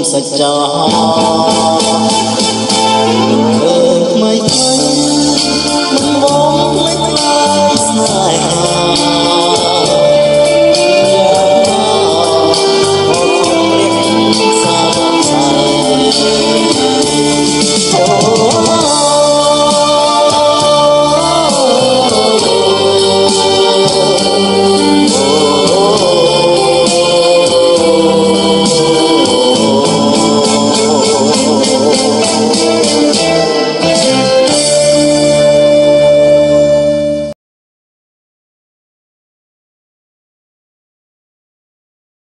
lỡ những video hấp dẫn.